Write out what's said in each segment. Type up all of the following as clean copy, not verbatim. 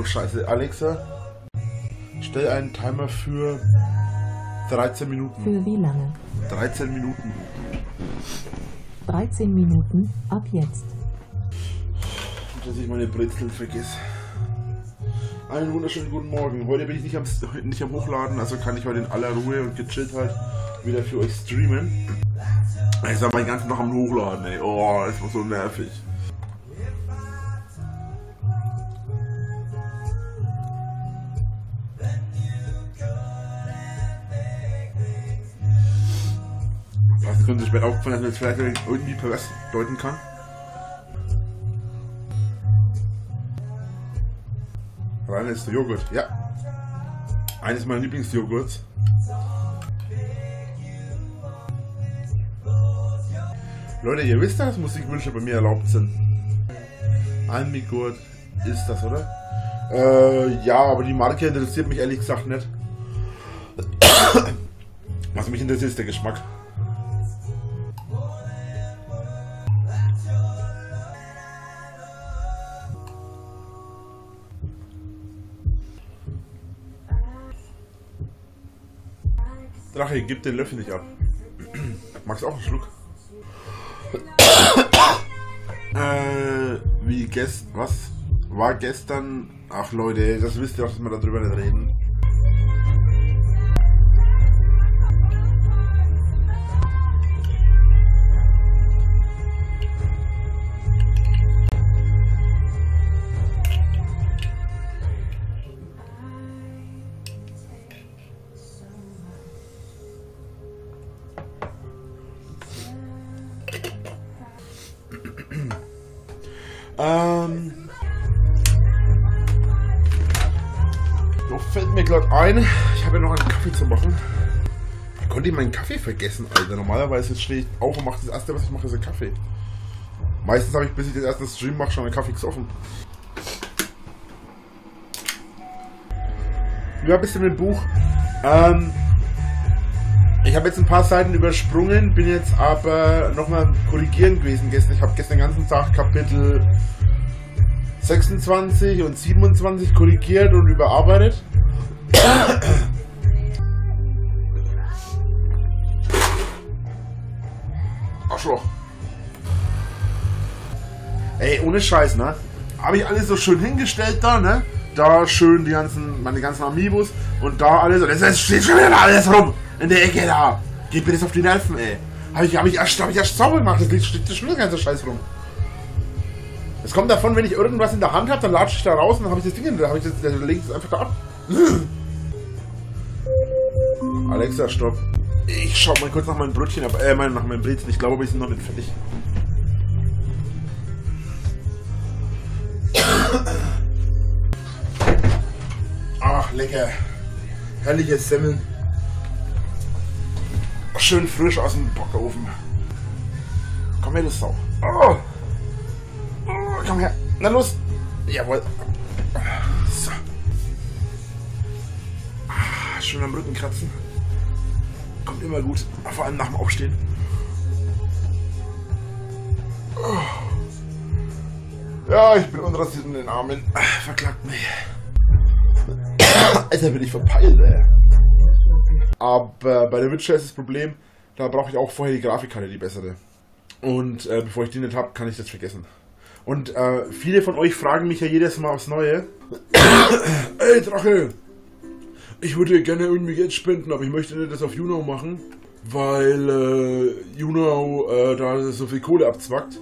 Oh scheiße, Alexa, stell einen Timer für 13 Minuten. Für wie lange? 13 Minuten. 13 Minuten, ab jetzt. Dass ich meine Brezeln vergesse. Einen wunderschönen guten Morgen. Heute bin ich nicht am Hochladen, also kann ich heute in aller Ruhe und gechillt halt wieder für euch streamen. Ich war den ganzen Tag am Hochladen, ey. Oh, das war so nervig. Das könnte ich mir auch von der Zweite irgendwie pervers deuten kann. Rein ist der Joghurt, ja. Eines meiner Lieblingsjoghurts. Leute, ihr wisst ja, dass Musikwünsche bei mir erlaubt sind. Almigurt ist das, oder? Ja, aber die Marke interessiert mich ehrlich gesagt nicht. Was mich interessiert, ist der Geschmack. Drache, gib den Löffel nicht ab. Magst du auch einen Schluck? Wie gestern. Was war gestern? Ach Leute, das wisst ihr doch, dass wir darüber nicht reden. So fällt mir gerade ein, ich habe ja noch einen Kaffee zu machen. Ich konnte meinen Kaffee vergessen, Alter. Normalerweise stehe ich auf und mache das erste, was ich mache, ist ein Kaffee. Meistens habe ich, bis ich den ersten Stream mache, schon einen Kaffee gesoffen. Ja, ein bisschen mit dem Buch. Ich habe jetzt ein paar Seiten übersprungen, bin jetzt aber nochmal korrigieren gewesen gestern. Ich habe gestern den ganzen Tag Kapitel 26 und 27 korrigiert und überarbeitet. Arschloch. Ey, ohne Scheiß, ne? Habe ich alles so schön hingestellt da, ne? Da schön die ganzen, meine ganzen Amiibos und da alles. Und es steht schon wieder alles rum in der Ecke da. Geht mir das auf die Nerven, ey. Hab ich erst sauber gemacht, das steht schon der ganze Scheiß rum. Es kommt davon, wenn ich irgendwas in der Hand habe, dann latsche ich da raus und dann habe ich das Ding, dann lege ich das einfach da ab. Alexa, stopp. Ich schau mal kurz nach meinem Brötchen, nach meinem Brezel. Ich glaube, wir sind noch nicht fertig. Ach, lecker. Herrliches Semmeln. Schön frisch aus dem Backofen. Komm her, du Sau. Oh. Komm her. Na los. Jawohl. So. Schön am Rücken kratzen. Kommt immer gut. Vor allem nach dem Aufstehen. Ja, ich bin unrasiert in den Armen. Verklagt mich. Alter, bin ich verpeilt, ey. Aber bei der Witcher ist das Problem, da brauche ich auch vorher die Grafikkarte, die bessere. Und bevor ich die nicht habe, kann ich das vergessen. Und viele von euch fragen mich ja jedes Mal aufs Neue. Ey Drache, ich würde gerne irgendwie Geld spenden, aber ich möchte nicht das auf YouNow machen, weil YouNow da so viel Kohle abzwackt.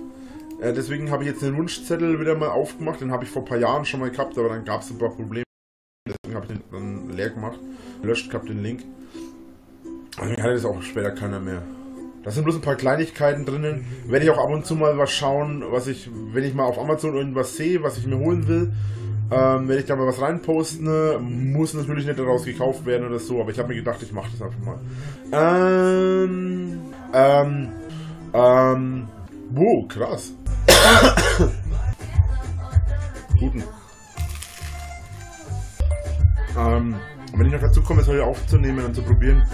Deswegen habe ich jetzt den Wunschzettel wieder mal aufgemacht, den habe ich vor ein paar Jahren schon mal gehabt, aber dann gab es ein paar Probleme. Deswegen habe ich den dann leer gemacht, gelöscht gehabt den Link. Deswegen hatte das auch später keiner mehr. Da sind bloß ein paar Kleinigkeiten drinnen. Werde ich auch ab und zu mal was schauen, was ich, wenn ich mal auf Amazon irgendwas sehe, was ich mir holen will, werde ich da mal was reinposten. Muss natürlich nicht daraus gekauft werden oder so, aber ich habe mir gedacht, ich mache das einfach mal. Wow, krass. Guten. Wenn ich noch dazu komme, es heute aufzunehmen und zu probieren,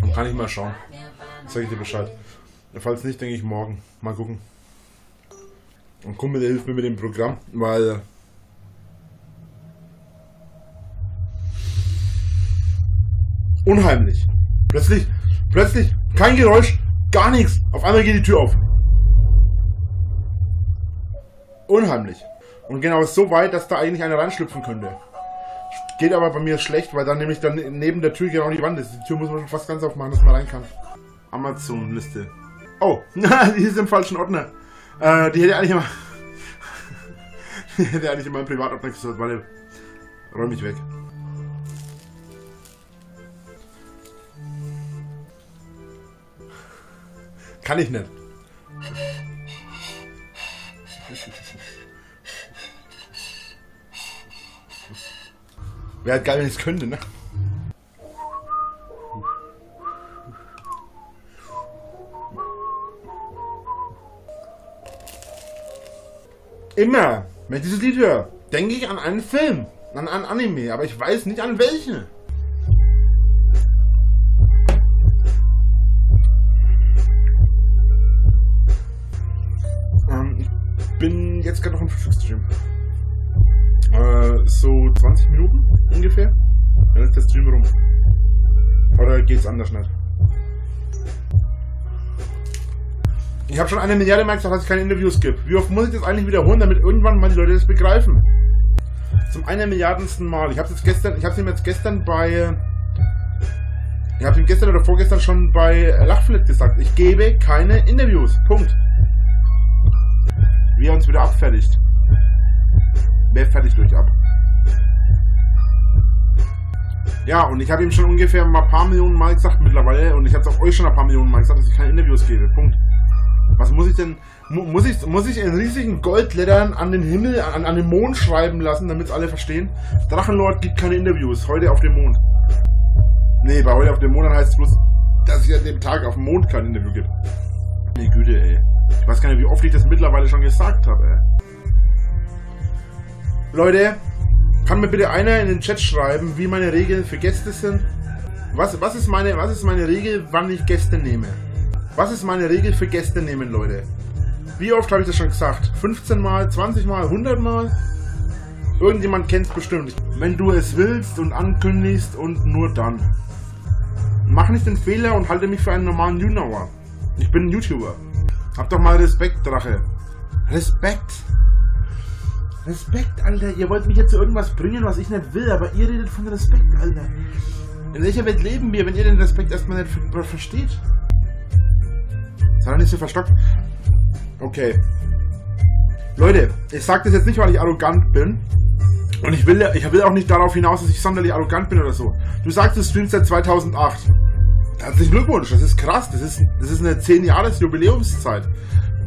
dann kann ich mal schauen. Sag ich dir Bescheid. Falls nicht, denke ich morgen. Mal gucken. Ein Kumpel, der hilft mir mit dem Programm, weil Unheimlich. Plötzlich, kein Geräusch, gar nichts. Auf einmal geht die Tür auf. Unheimlich. Und genau so weit, dass da eigentlich einer reinschlüpfen könnte. Geht aber bei mir schlecht, weil dann nämlich dann neben der Tür genau die Wand ist. Die Tür muss man schon fast ganz aufmachen, dass man rein kann. Amazon-Liste. Oh, die ist im falschen Ordner. Die hätte eigentlich immer... die hätte eigentlich immer im Privatordner gesucht. Warte, räum mich weg. Kann ich nicht. Wäre halt geil, wenn ich es könnte, ne? Immer, wenn ich dieses Lied höre, denke ich an einen Film, an einen Anime, aber ich weiß nicht an welchen. Ich bin jetzt gerade noch im Frühstücksstream. So 20 Minuten ungefähr. Dann ist der Stream rum. Oder geht's anders nicht? Ich habe schon eine Milliarde Mal gesagt, dass es keine Interviews gibt. Wie oft muss ich das eigentlich wiederholen, damit irgendwann mal die Leute das begreifen? Zum 1 Milliardensten Mal. Ich habe ihm gestern oder vorgestern schon bei Lachflit gesagt. Ich gebe keine Interviews. Punkt. Wie er uns wieder abfertigt. Wer fertigt durch ab? Ja, und ich habe ihm schon ungefähr mal ein paar Millionen Mal gesagt mittlerweile. Und ich habe es auch euch schon ein paar Millionen Mal gesagt, dass ich keine Interviews gebe. Punkt. Was muss ich denn, muss ich in riesigen Goldlettern an den Himmel, an den Mond schreiben lassen, damit es alle verstehen? Drachenlord gibt keine Interviews, heute auf dem Mond. Nee, bei heute auf dem Mond heißt es bloß, dass ich an dem Tag auf dem Mond kein Interview gibt. Nee, Güte, ey. Ich weiß gar nicht, wie oft ich das mittlerweile schon gesagt habe, ey. Leute, kann mir bitte einer in den Chat schreiben, wie meine Regeln für Gäste sind? Was ist meine Regel, wann ich Gäste nehme? Was ist meine Regel für Gäste nehmen, Leute? Wie oft habe ich das schon gesagt? 15 Mal, 20 Mal, 100 Mal? Irgendjemand kennt es bestimmt. Wenn du es willst und ankündigst und nur dann. Mach nicht den Fehler und halte mich für einen normalen YouNower. Ich bin ein YouTuber. Hab doch mal Respekt, Drache. Respekt. Respekt, Alter. Ihr wollt mich jetzt zu irgendwas bringen, was ich nicht will, aber ihr redet von Respekt, Alter. In welcher Welt leben wir, wenn ihr den Respekt erstmal nicht versteht? Sei doch nicht so verstockt. Okay. Leute, ich sag das jetzt nicht, weil ich arrogant bin. Und ich will auch nicht darauf hinaus, dass ich sonderlich arrogant bin oder so. Du sagst, du streamst seit 2008. Herzlichen Glückwunsch, das ist krass. Das ist eine 10-Jahres-Jubiläumszeit.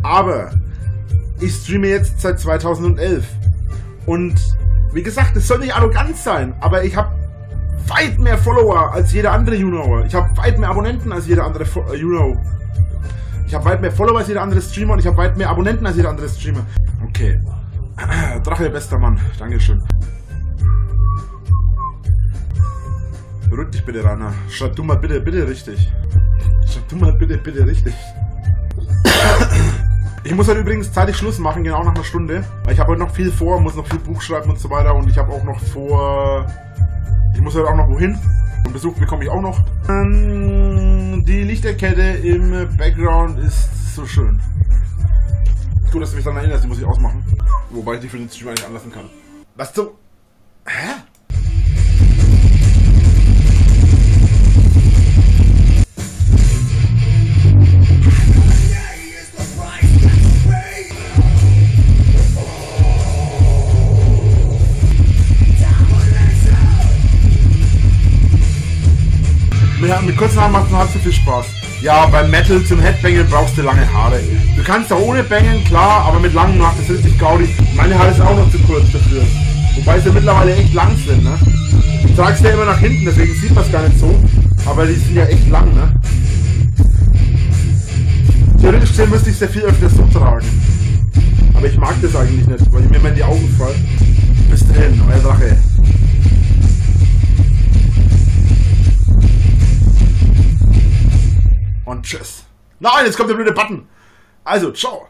Aber ich streame jetzt seit 2011. Und wie gesagt, das soll nicht arrogant sein, aber ich habe weit mehr Follower als jeder andere YouNower. Ich habe weit mehr Abonnenten als jeder andere YouNow. Ich habe weit mehr Follower als jeder andere Streamer und ich habe weit mehr Abonnenten als jeder andere Streamer. Okay. Drache, bester Mann. Dankeschön. Rück dich bitte, Rana. Schreib du mal bitte, bitte richtig. Schreib du mal bitte, bitte richtig. Ich muss halt übrigens zeitig Schluss machen, genau nach einer Stunde. Ich habe heute noch viel vor, muss noch viel Buch schreiben und so weiter. Und ich habe auch noch vor... Ich muss halt auch noch wohin. Und Besuch bekomme ich auch noch. Die Lichterkette im Background ist so schön. Gut, dass du mich daran erinnerst, die muss ich ausmachen. Wobei ich die für den Stream eigentlich anlassen kann. Was zum... Hä? Mit kurzen Haaren macht es noch halb so viel Spaß. Ja, beim Metal zum Headbangen brauchst du lange Haare. Du kannst auch ohne bangen, klar, aber mit langen macht es richtig gaudig. Meine Haare sind auch noch zu kurz dafür. Wobei sie mittlerweile echt lang sind, ne? Ich trage sie ja immer nach hinten, deswegen sieht man es gar nicht so. Aber die sind ja echt lang, ne? Theoretisch gesehen müsste ich sehr viel öfter so tragen. Aber ich mag das eigentlich nicht, weil ich mir immer in die Augen falle. Bis dahin, euer Drache. Und tschüss. Nein, jetzt kommt der blöde Button. Also, ciao.